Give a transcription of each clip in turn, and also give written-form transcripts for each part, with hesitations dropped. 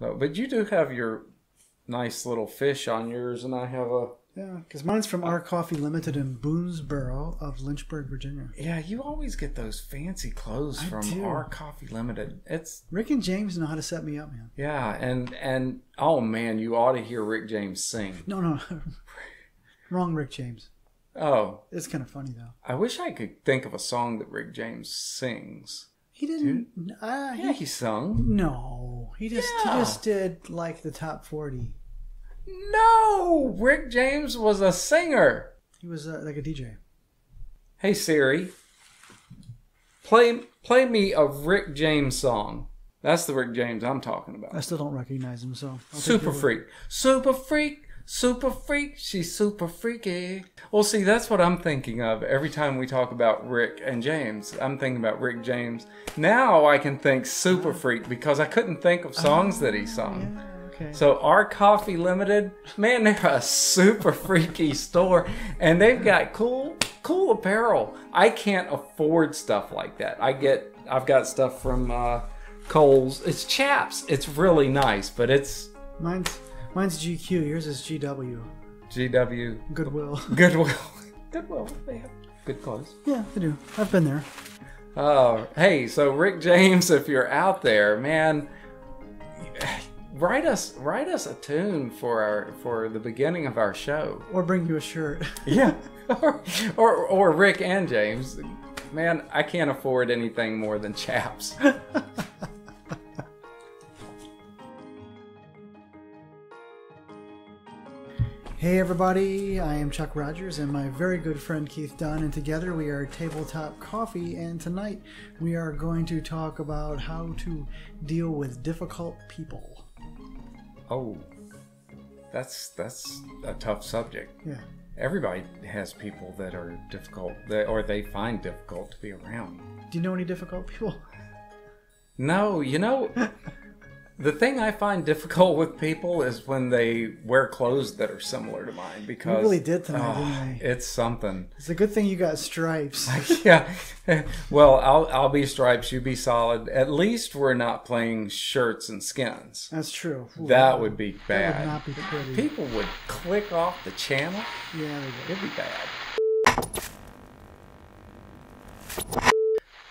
No, but you do have your nice little fish on yours, and I have a... Yeah, because mine's from Our Coffee Limited in Boonesboro of Lynchburg, Virginia. Yeah, you always get those fancy clothes from Our Coffee Limited. It's Rick and James know how to set me up, man. Yeah, and oh man, you ought to hear Rick James sing. No, wrong Rick James. Oh, it's kind of funny though. I wish I could think of a song that Rick James sings. He didn't. Yeah, he sung. No, he just did like the top 40. No, Rick James was a singer. He was like a DJ. Hey Siri, play me a Rick James song. That's the Rick James I'm talking about. I still don't recognize him, so super freak. She's super freaky. Well, see, that's what I'm thinking of every time we talk about Rick and James. I'm thinking about Rick James. Now I can think super freak because I couldn't think of songs that he sung. Yeah. Okay. So Our Coffee Limited, man, they're a super freaky store, and they've got cool apparel. I can't afford stuff like that. I've got stuff from Kohl's. It's chaps. It's really nice, but it's mine's GQ. Yours is GW. GW. Goodwill. They have good clothes. Yeah, they do. I've been there. Oh, hey. So Rick James, if you're out there, man. Write us a tune for the beginning of our show, or bring you a shirt. Yeah, or Rick and James. Man, I can't afford anything more than chaps. Hey everybody, I am Chuck Rodgers and my very good friend Keith Dunn, and together we are Tabletop Coffee, and tonight we are going to talk about how to deal with difficult people. Oh, that's a tough subject. Yeah. Everybody has people that are difficult, or they find difficult to be around. Do you know any difficult people? No, you know, the thing I find difficult with people is when they wear clothes that are similar to mine, because... You really did tonight, didn't I? It's something. It's a good thing you got stripes. Yeah. Well, I'll be stripes, you be solid. At least we're not playing shirts and skins. That's true. Ooh, that would be bad. That would not be pretty. People would click off the channel. Yeah, they would. It'd be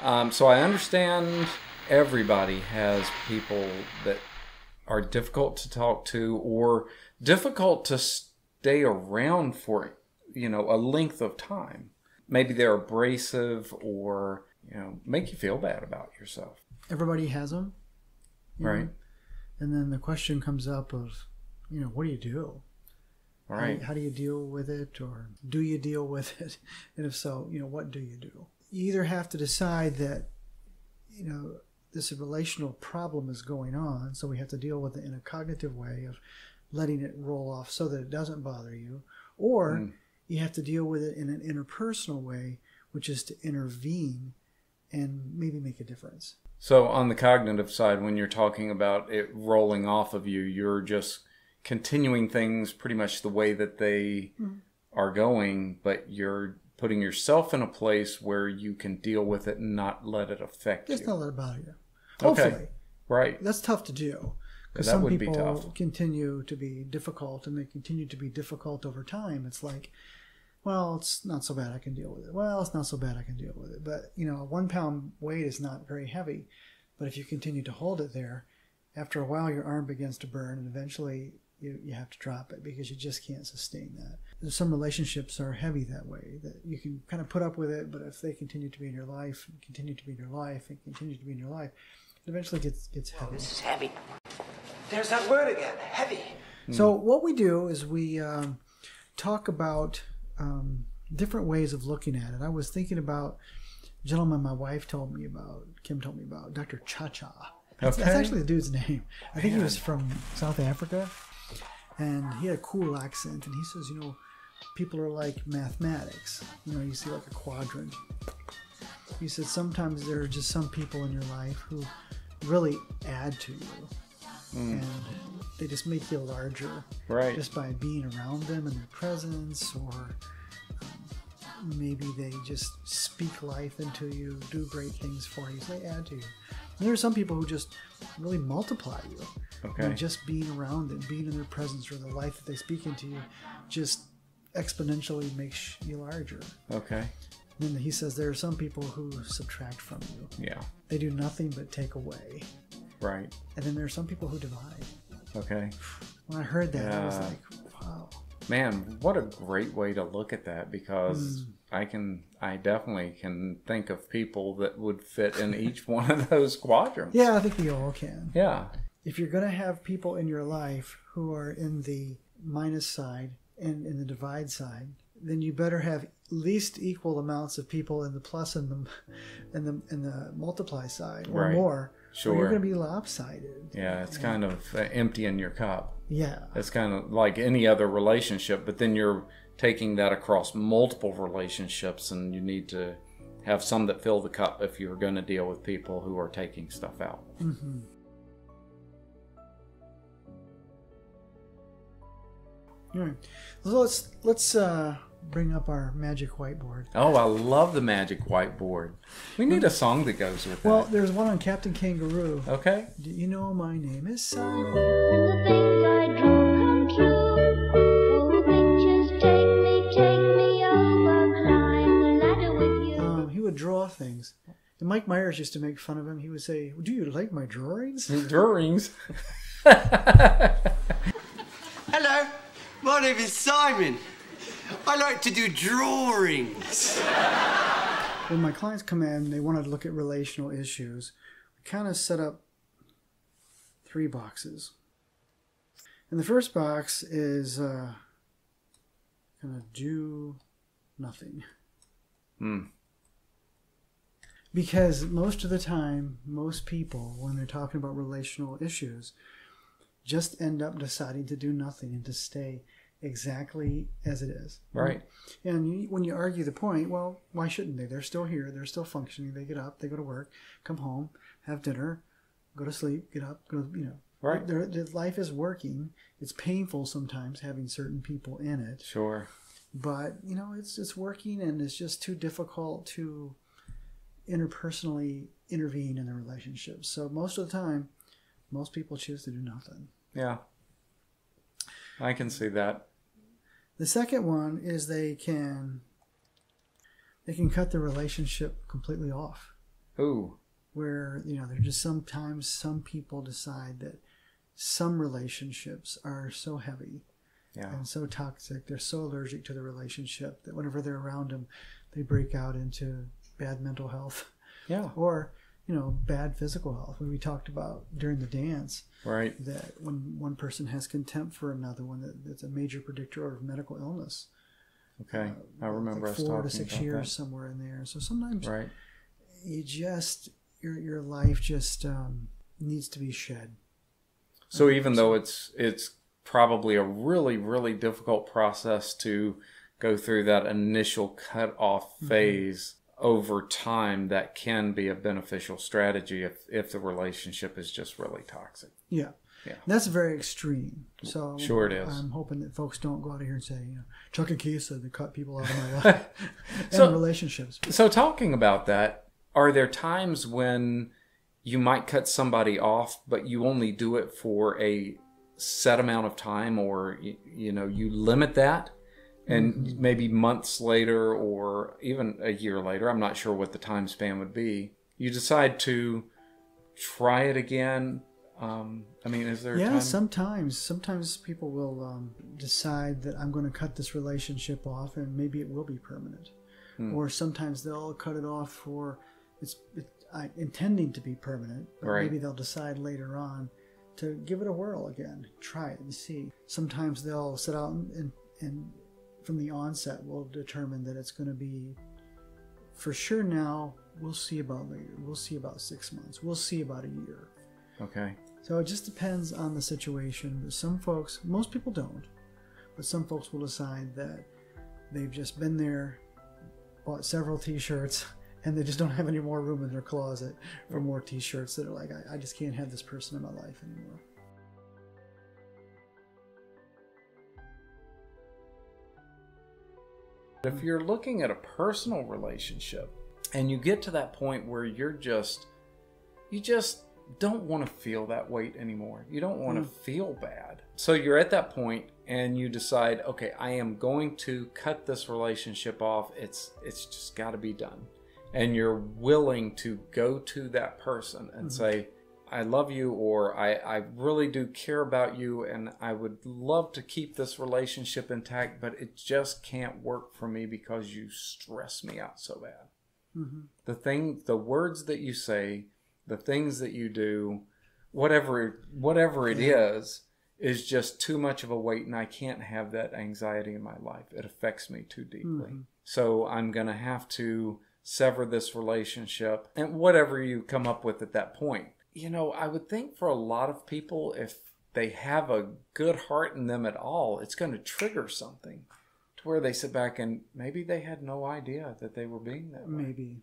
bad. So I understand... Everybody has people that are difficult to talk to or difficult to stay around for, you know, a length of time. Maybe they're abrasive or, you know, make you feel bad about yourself. Everybody has them. Right. Know? And then the question comes up of, you know, what do you do? Right. How do you deal with it, or do you deal with it? And if so, you know, what do you do? You either have to decide that, you know, this relational problem is going on, so we have to deal with it in a cognitive way of letting it roll off so that it doesn't bother you, or you have to deal with it in an interpersonal way, which is to intervene and maybe make a difference. So on the cognitive side, when you're talking about it rolling off of you, you're just continuing things pretty much the way that they are going, but you're putting yourself in a place where you can deal with it and not let it affect you. Just not let it bother you. Hopefully. Okay. Right. That's tough to do. Because some people continue to be difficult, and they continue to be difficult over time. It's like, well, it's not so bad, I can deal with it. Well, it's not so bad, I can deal with it. But, you know, a 1 pound weight is not very heavy. But if you continue to hold it there, after a while your arm begins to burn, and eventually... You have to drop it because you just can't sustain that. Some relationships are heavy that way, that you can kind of put up with it, but if they continue to be in your life, and continue to be in your life, and continue to be in your life, it eventually gets heavy. Oh, this is heavy. There's that word again, heavy. So what we do is we talk about different ways of looking at it. I was thinking about a gentleman my wife told me about, Kim told me about, Dr. Cha-Cha. Okay. That's actually the dude's name. I think he was from South Africa. And he had a cool accent, and he says, you know, people are like mathematics. You know, you see like a quadrant. He said sometimes there are just some people in your life who really add to you. And they just make you larger. Right. Just by being around them and their presence, or maybe they just speak life into you, do great things for you. So they add to you. And there are some people who just really multiply you. Okay. And just being around and being in their presence or the life that they speak into you just exponentially makes you larger. Okay. And he says there are some people who subtract from you. Yeah. They do nothing but take away. Right. And then there are some people who divide. Okay. When I heard that, I was like, wow. Man, what a great way to look at that, because I definitely can think of people that would fit in each one of those quadrants. Yeah, I think we all can. Yeah. If you're going to have people in your life who are in the minus side and in the divide side, then you better have least equal amounts of people in the plus and the multiply side or right. more. Sure. Or you're going to be lopsided. Yeah, it's kind of emptying your cup. Yeah. It's kind of like any other relationship, but then you're taking that across multiple relationships, and you need to have some that fill the cup if you're going to deal with people who are taking stuff out. Mm-hmm. All right. So let's bring up our magic whiteboard. Oh, I love the magic whiteboard. We need a song that goes with that. Well, there's one on Captain Kangaroo. Okay. Do you know my name is Simon? And the things I drew come true. All the pictures take me up. I'll climb the ladder with you. He would draw things. And Mike Myers used to make fun of him. He would say, do you like my drawings? Drawings? Hello, my name is Simon. I like to do drawings. When my clients come in, they want to look at relational issues. We kind of set up three boxes. And the first box is kind of do nothing. Mm. Because most of the time, most people, when they're talking about relational issues, just end up deciding to do nothing and to stay exactly as it is. Right. And when you argue the point, well, why shouldn't they? They're still here. They're still functioning. They get up. They go to work. Come home. Have dinner. Go to sleep. Get up. Go. You know. Right. Their life is working. It's painful sometimes having certain people in it. Sure. But you know, it's working, and it's just too difficult to interpersonally intervene in the relationship. So most of the time, most people choose to do nothing. Yeah. I can see that. The second one is they can cut the relationship completely off. Ooh. Where, you know, there's just sometimes some people decide that some relationships are so heavy and so toxic, they're so allergic to the relationship that whenever they're around them, they break out into bad mental health. Yeah. Or, you know, bad physical health. When we talked about during the dance, right? That when one person has contempt for another one, that's a major predictor of medical illness. Okay, I remember like 4 to 6 years that. Somewhere in there. So sometimes, right, you just your life just needs to be shed. So even though it's probably a really, really difficult process to go through that initial cut off phase. Over time, that can be a beneficial strategy if the relationship is just really toxic. Yeah. Yeah. That's very extreme. So sure it is. I'm hoping that folks don't go out of here and say, you know, Chuck and Keith said they cut people out of my life and relationships. So talking about that, are there times when you might cut somebody off, but you only do it for a set amount of time, or, you know, you limit that? And maybe months later or even a year later, I'm not sure what the time span would be, you decide to try it again. I mean, is there a time? Sometimes people will decide that I'm going to cut this relationship off and maybe it will be permanent. Hmm. Or sometimes they'll cut it off for it's intending to be permanent, but right. maybe they'll decide later on to give it a whirl again, try it and see. Sometimes they'll sit out and from the onset we'll determine that it's going to be for sure now, we'll see about later, we'll see about 6 months, we'll see about a year. Okay. So it just depends on the situation. But some folks, most people don't, but some folks will decide that they've just been there, bought several t-shirts, and they just don't have any more room in their closet for more t-shirts. That are like, I just can't have this person in my life anymore. If you're looking at a personal relationship and you get to that point where you just don't want to feel that weight anymore. You don't want to feel bad. So you're at that point and you decide, okay, I am going to cut this relationship off. It's just got to be done. And you're willing to go to that person and say, I love you, or I really do care about you, and I would love to keep this relationship intact, but it just can't work for me because you stress me out so bad. The words that you say, the things that you do, whatever it is just too much of a weight, and I can't have that anxiety in my life. It affects me too deeply. So I'm going to have to sever this relationship, and whatever you come up with at that point. You know, I would think for a lot of people, if they have a good heart in them at all, it's going to trigger something to where they sit back and maybe they had no idea that they were being that way. Maybe.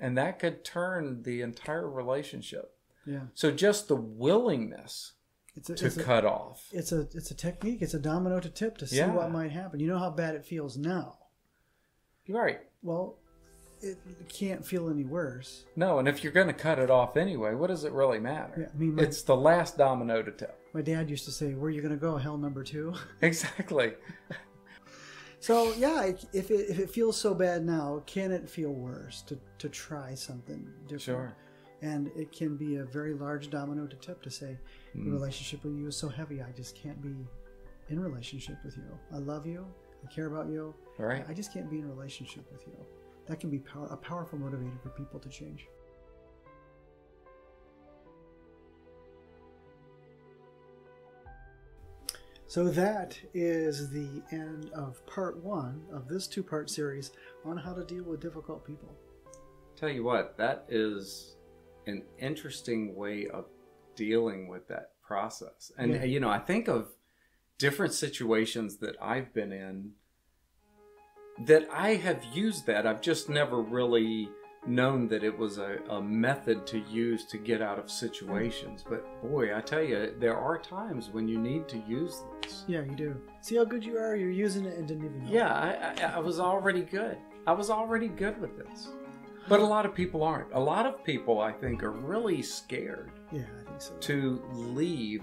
And that could turn the entire relationship. Yeah. So just the willingness to cut off. It's a technique. It's a domino to tip to see what might happen. You know how bad it feels now. Right. Well, it can't feel any worse. No, and if you're going to cut it off anyway, what does it really matter? Yeah, I mean, it's the last domino to tip. My dad used to say, where are you going to go, hell number two? Exactly. So, yeah, if it feels so bad now, can it feel worse to try something different? Sure. And it can be a very large domino to tip to say, the relationship with you is so heavy, I just can't be in relationship with you. I love you. I care about you. All right. I just can't be in relationship with you. That can be a powerful motivator for people to change. So that is the end of part one of this two-part series on how to deal with difficult people. Tell you what, that is an interesting way of dealing with that process. And, you know, I think of different situations that I've been in that I have used that. I've just never really known that it was a method to use to get out of situations. But boy, I tell you, there are times when you need to use this. Yeah, you do. See how good you are? You're using it and didn't even know. Yeah, I was already good. I was already good with this. But a lot of people aren't. A lot of people, I think, are really scared. Yeah, I think so. To leave,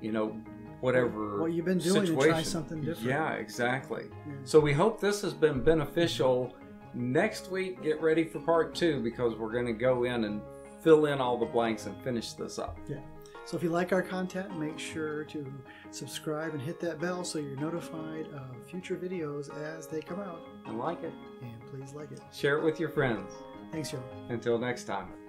you know, whatever what you've been doing situation. And try something different. Yeah, exactly. Yeah. So we hope this has been beneficial. Next week, get ready for part two, because we're going to go in and fill in all the blanks and finish this up. Yeah. So if you like our content, make sure to subscribe and hit that bell so you're notified of future videos as they come out. And like it. And please like it. Share it with your friends. Thanks, y'all. Until next time.